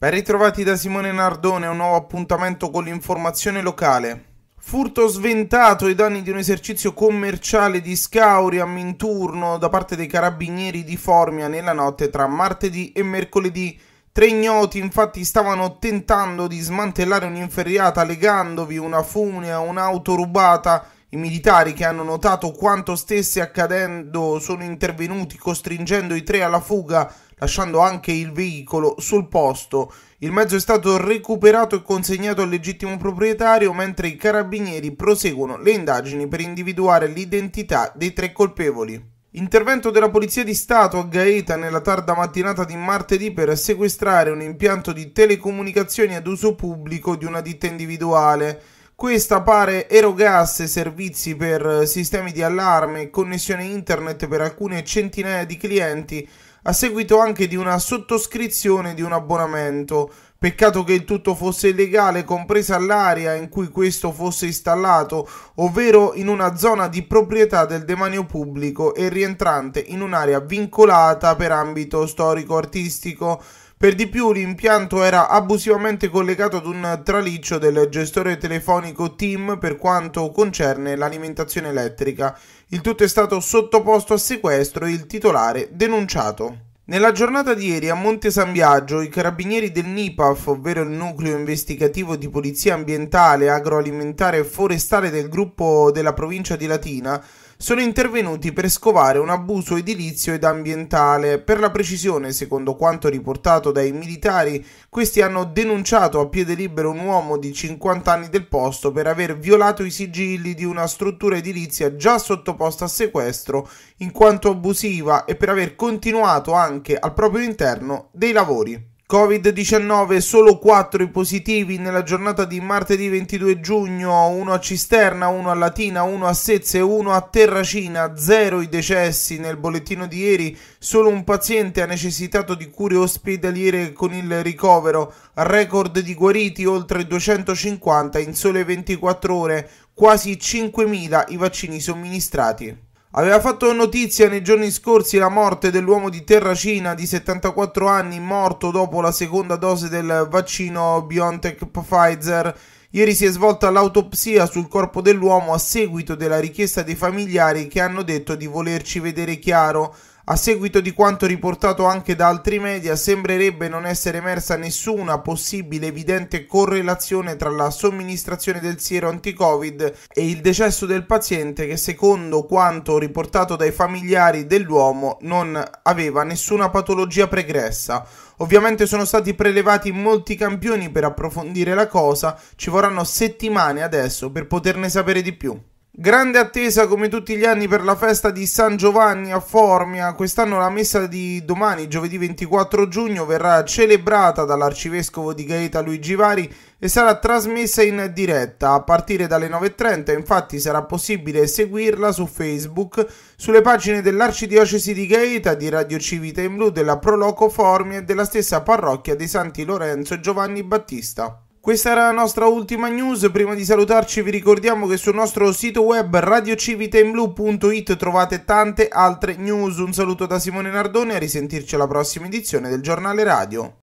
Ben ritrovati da Simone Nardone, un nuovo appuntamento con l'informazione locale. Furto sventato ai danni di un esercizio commerciale di Scauri a Minturno da parte dei carabinieri di Formia nella notte tra martedì e mercoledì. Tre ignoti infatti stavano tentando di smantellare un'inferriata legandovi una fune a un'auto rubata. I militari, che hanno notato quanto stesse accadendo, sono intervenuti costringendo i tre alla fuga, lasciando anche il veicolo sul posto. Il mezzo è stato recuperato e consegnato al legittimo proprietario, mentre i carabinieri proseguono le indagini per individuare l'identità dei tre colpevoli. Intervento della Polizia di Stato a Gaeta nella tarda mattinata di martedì per sequestrare un impianto di telecomunicazioni ad uso pubblico di una ditta individuale. Questa pare erogasse servizi per sistemi di allarme e connessione internet per alcune centinaia di clienti, a seguito anche di una sottoscrizione di un abbonamento. Peccato che il tutto fosse illegale, compresa l'area in cui questo fosse installato, ovvero in una zona di proprietà del demanio pubblico e rientrante in un'area vincolata per ambito storico-artistico. Per di più l'impianto era abusivamente collegato ad un traliccio del gestore telefonico TIM per quanto concerne l'alimentazione elettrica. Il tutto è stato sottoposto a sequestro e il titolare denunciato. Nella giornata di ieri a Monte San Biagio i carabinieri del NIPAF, ovvero il nucleo investigativo di polizia ambientale, agroalimentare e forestale del gruppo della provincia di Latina, sono intervenuti per scovare un abuso edilizio ed ambientale. Per la precisione, secondo quanto riportato dai militari, questi hanno denunciato a piede libero un uomo di 50 anni del posto per aver violato i sigilli di una struttura edilizia già sottoposta a sequestro in quanto abusiva e per aver continuato anche al proprio interno dei lavori. Covid-19, solo 4 i positivi nella giornata di martedì 22 giugno, 1 a Cisterna, 1 a Latina, 1 a Sezze e 1 a Terracina, 0 i decessi. Nel bollettino di ieri solo un paziente ha necessitato di cure ospedaliere con il ricovero, record di guariti oltre 250 in sole 24 ore, quasi 5.000 i vaccini somministrati. Aveva fatto notizia nei giorni scorsi la morte dell'uomo di Terracina di 74 anni, morto dopo la seconda dose del vaccino BioNTech-Pfizer. Ieri si è svolta l'autopsia sul corpo dell'uomo a seguito della richiesta dei familiari, che hanno detto di volerci vedere chiaro. A seguito di quanto riportato anche da altri media, sembrerebbe non essere emersa nessuna possibile evidente correlazione tra la somministrazione del siero anti-Covid e il decesso del paziente, che secondo quanto riportato dai familiari dell'uomo non aveva nessuna patologia pregressa. Ovviamente sono stati prelevati molti campioni per approfondire la cosa, ci vorranno settimane adesso per poterne sapere di più. Grande attesa come tutti gli anni per la festa di San Giovanni a Formia. Quest'anno la messa di domani, giovedì 24 giugno, verrà celebrata dall'arcivescovo di Gaeta Luigi Vari e sarà trasmessa in diretta a partire dalle 9.30, infatti sarà possibile seguirla su Facebook, sulle pagine dell'Arcidiocesi di Gaeta, di Radio Civita in Blu, della Proloco Formia e della stessa parrocchia dei Santi Lorenzo e Giovanni Battista. Questa era la nostra ultima news. Prima di salutarci vi ricordiamo che sul nostro sito web radiocivitainblue.it trovate tante altre news. Un saluto da Simone Nardone e a risentirci alla prossima edizione del giornale radio.